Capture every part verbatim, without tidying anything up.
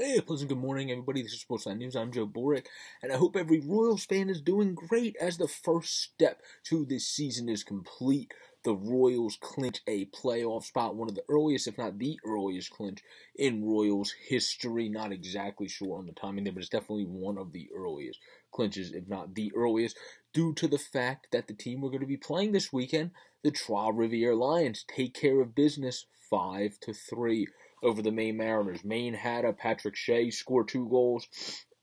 Hey, pleasant good morning, everybody. This is Sportsline News. I'm Joe Boric, and I hope every Royals fan is doing great as the first step to this season is complete. The Royals clinch a playoff spot, one of the earliest, if not the earliest, clinch in Royals history. Not exactly sure on the timing there, but it's definitely one of the earliest clinches, if not the earliest, due to the fact that the team we're going to be playing this weekend, the Trois-Rivieres Lions, take care of business five to three. Over the Maine Mariners. Maine had a Patrick Shea score two goals.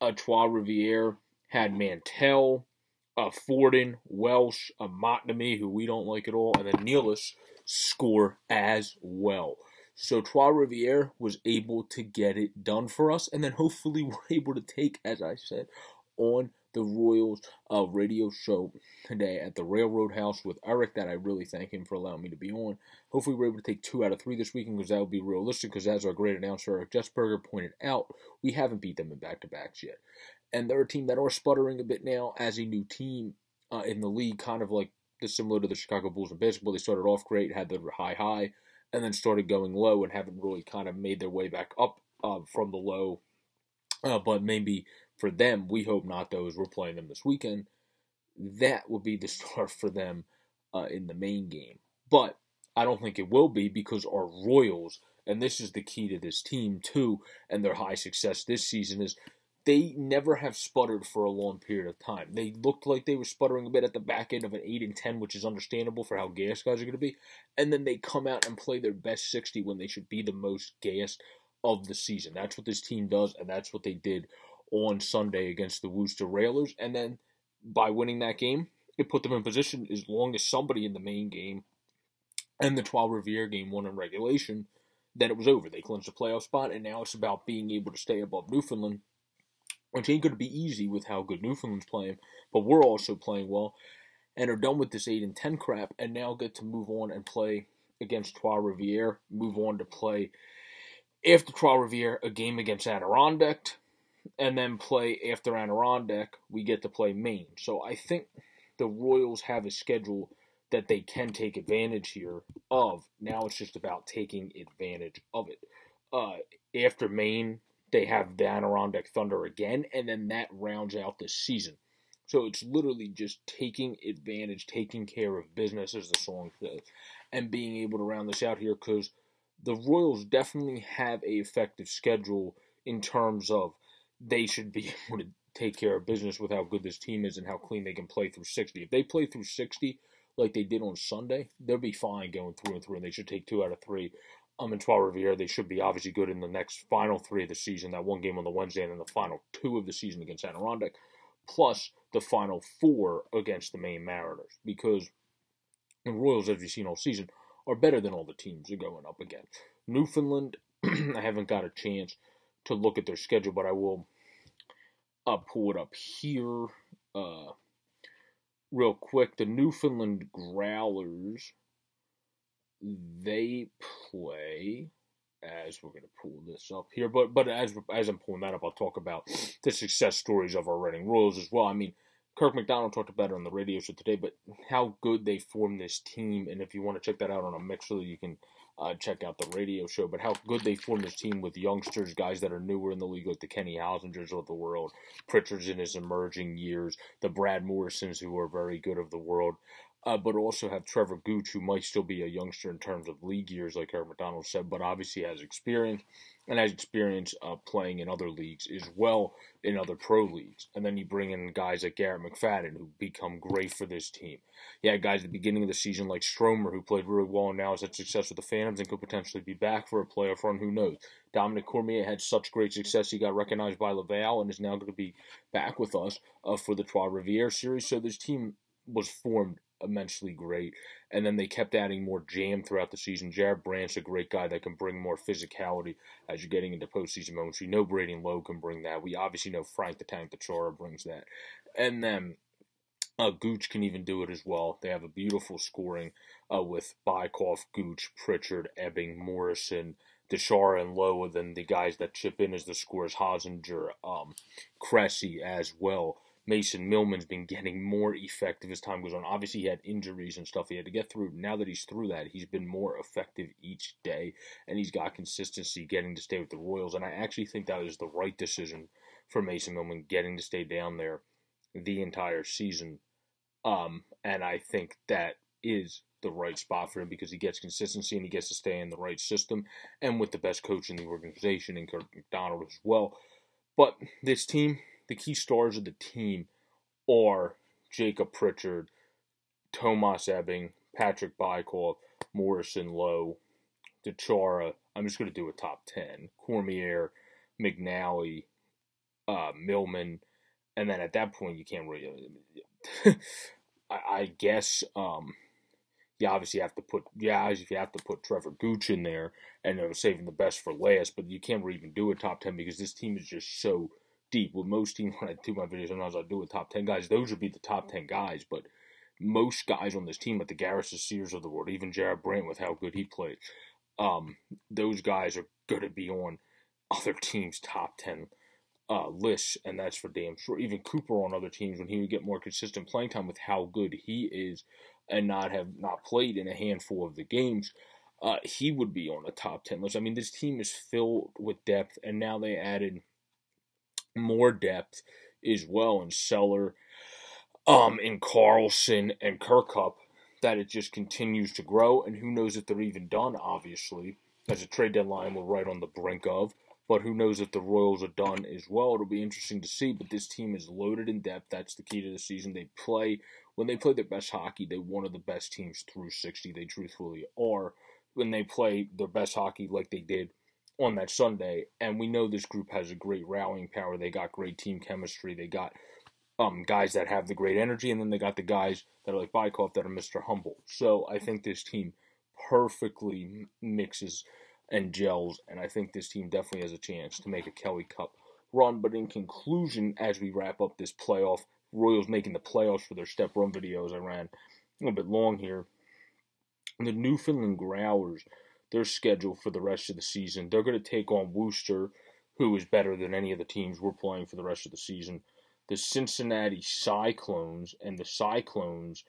A Trois-Rivieres had Mantell, a Forden, Welsh, a Motamedi, who we don't like at all, and then Nealis score as well. So Trois-Rivieres was able to get it done for us, and then hopefully we're able to take, as I said, on the Royals uh, radio show today at the Railroad House with Eric, that I really thank him for allowing me to be on. Hopefully we're able to take two out of three this weekend, because that would be realistic, because as our great announcer Eric Jessberger pointed out, we haven't beat them in back-to-backs yet. And they're a team that are sputtering a bit now as a new team uh, in the league, kind of like similar to the Chicago Bulls in baseball. They started off great, had their high-high, and then started going low and haven't really kind of made their way back up uh, from the low. Uh, but maybe for them, we hope not, though, as we're playing them this weekend. That will be the start for them uh, in the main game. But I don't think it will be, because our Royals, and this is the key to this team, too, and their high success this season, is they never have sputtered for a long period of time. They looked like they were sputtering a bit at the back end of an eight and ten, which is understandable for how gassed guys are going to be. And then they come out and play their best sixty when they should be the most gassed of the season. That's what this team does, and that's what they did on Sunday against the Worcester Railers, and then by winning that game, it put them in position, as long as somebody in the main game and the Trois-Rivieres game won in regulation, then it was over. They clinched a playoff spot, and now it's about being able to stay above Newfoundland, which ain't going to be easy with how good Newfoundland's playing, but we're also playing well, and are done with this eight and ten crap, and now get to move on and play against Trois-Rivieres, move on to play, after Trois-Rivieres, a game against Adirondack, and then play after Adirondack, we get to play Maine. So I think the Royals have a schedule that they can take advantage here of. Now it's just about taking advantage of it. Uh, after Maine, they have the Adirondack Thunder again, and then that rounds out the season. So it's literally just taking advantage, taking care of business, as the song says, and being able to round this out here, because the Royals definitely have an effective schedule in terms of they should be able to take care of business with how good this team is and how clean they can play through sixty. If they play through sixty like they did on Sunday, they'll be fine going through and through, and they should take two out of three. Um, in Trois-Rivieres, they should be obviously good in the next final three of the season, that one game on the Wednesday, and then the final two of the season against Adirondack, plus the final four against the Maine Mariners, because the Royals, as we've seen all season, are better than all the teams they're going up against. Newfoundland, I haven't got a chance to look at their schedule, but I will uh, pull it up here uh, real quick. The Newfoundland Growlers, they play, as we're going to pull this up here, but but as, as I'm pulling that up, I'll talk about the success stories of our Reading Royals as well. I mean, Kirk MacDonald talked about it on the radio show today, but how good they formed this team, and if you want to check that out on a Mixer, you can uh, check out the radio show, but how good they formed this team with youngsters, guys that are newer in the league, like the Kenny Hausingers of the world, Pritchard's in his emerging years, the Brad Morrisons, who are very good of the world, uh, but also have Trevor Gooch, who might still be a youngster in terms of league years, like Eric McDonald said, but obviously has experience, and has experience uh, playing in other leagues as well, in other pro leagues. And then you bring in guys like Garrett McFadden, who become great for this team. Yeah, guys at the beginning of the season like Stromer, who played really well and now has had success with the Phantoms and could potentially be back for a playoff run, who knows. Dominic Cormier had such great success, he got recognized by Laval and is now going to be back with us uh, for the Trois-Rivieres series. So this team was formed immensely great, and then they kept adding more jam throughout the season. Jared Branch, a great guy that can bring more physicality as you're getting into postseason moments. We know Brady and Lowe can bring that. We obviously know Frank the Tank, the Chara brings that, and then uh, Gooch can even do it as well. They have a beautiful scoring uh, with Bykov, Gooch, Pritchard, Ebbing, Morrison, the Chara and Lowe, and then the guys that chip in as the scorers, Hausinger, um, Cressy as well. Mason Millman's been getting more effective as time goes on. Obviously, he had injuries and stuff he had to get through. Now that he's through that, he's been more effective each day, and he's got consistency getting to stay with the Royals. And I actually think that is the right decision for Mason Millman, getting to stay down there the entire season. Um, and I think that is the right spot for him because he gets consistency and he gets to stay in the right system and with the best coach in the organization and Kirk MacDonald as well. But this team, the key stars of the team are Jacob Pritchard, Tomas Ebbing, Patrick Bykov, Morrison, Lowe, Chara. I'm just going to do a top ten. Cormier, McNally, uh, Millman. And then at that point, you can't really... I, I guess... Um, You obviously have to put, yeah, if you have to put Trevor Gooch in there, and they're saving the best for last. But you can't really even do a top ten because this team is just so deep. With most teams, when I do my videos, sometimes I do a top ten guys. Those would be the top ten guys. But most guys on this team, like the Garrett Sears of the world, even Jared Branch, with how good he played, um, those guys are going to be on other teams' top ten uh, lists, and that's for damn sure. Even Cooper on other teams, when he would get more consistent playing time with how good he is, and not have not played in a handful of the games, uh, he would be on the top ten list. I mean, this team is filled with depth, and now they added more depth as well in Seller, um, in Carlson, and Kirkup, that it just continues to grow, and who knows if they're even done, obviously, as a trade deadline we're right on the brink of, but who knows if the Royals are done as well. It'll be interesting to see, but this team is loaded in depth. That's the key to the season. They play... When they play their best hockey, they're one of the best teams through sixty. They truthfully are. When they play their best hockey like they did on that Sunday, and we know this group has a great rallying power. They got great team chemistry. They got um, guys that have the great energy, and then they got the guys that are like Bykov that are Mister Humble. So I think this team perfectly mixes and gels, and I think this team definitely has a chance to make a Kelly Cup run. But in conclusion, as we wrap up this playoff, Royals making the playoffs for their step run videos. I ran a little bit long here. The Newfoundland Growlers, their schedule for the rest of the season, they're going to take on Worcester, who is better than any of the teams we're playing for the rest of the season. The Cincinnati Cyclones, and the Cyclones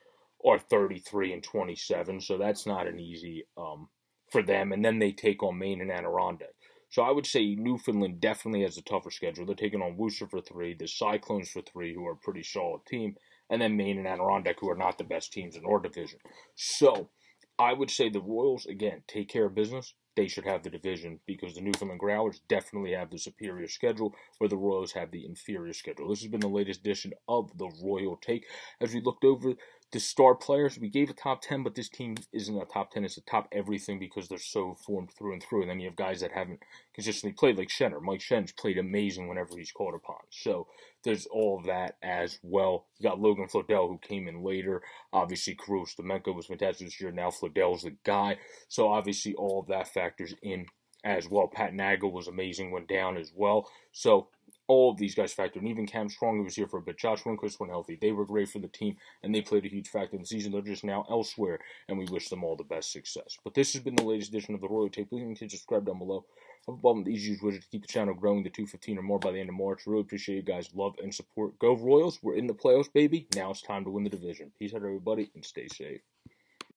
are thirty-three and twenty-seven, so that's not an easy um, for them. And then they take on Maine and Adirondack. So I would say Newfoundland definitely has a tougher schedule. They're taking on Worcester for three, the Cyclones for three, who are a pretty solid team, and then Maine and Adirondack, who are not the best teams in our division. So I would say the Royals, again, take care of business. They should have the division because the Newfoundland Growlers definitely have the superior schedule where the Royals have the inferior schedule. This has been the latest edition of the Royal Take. As we looked over the star players, we gave a top ten, but this team isn't a top ten. It's a top everything because they're so formed through and through. And then you have guys that haven't consistently played, like Schenner. Mike Schenner's played amazing whenever he's called upon. So there's all of that as well. You got Logan Flodell, who came in later. Obviously, Kirill Stamenko was fantastic this year. Now Flodell's the guy. So obviously, all of that factors in as well. Pat Nagle was amazing, went down as well. So all of these guys factor, and even Cam Strong, who was here for a bit, Josh Winquist went healthy. They were great for the team, and they played a huge factor in the season. They're just now elsewhere, and we wish them all the best success. But this has been the latest edition of the Royal Take. Please continue to subscribe down below. Up above the easiest widget to keep the channel growing to two fifteen or more by the end of March. Really appreciate you guys' love and support. Go Royals. We're in the playoffs, baby. Now it's time to win the division. Peace out, everybody, and stay safe.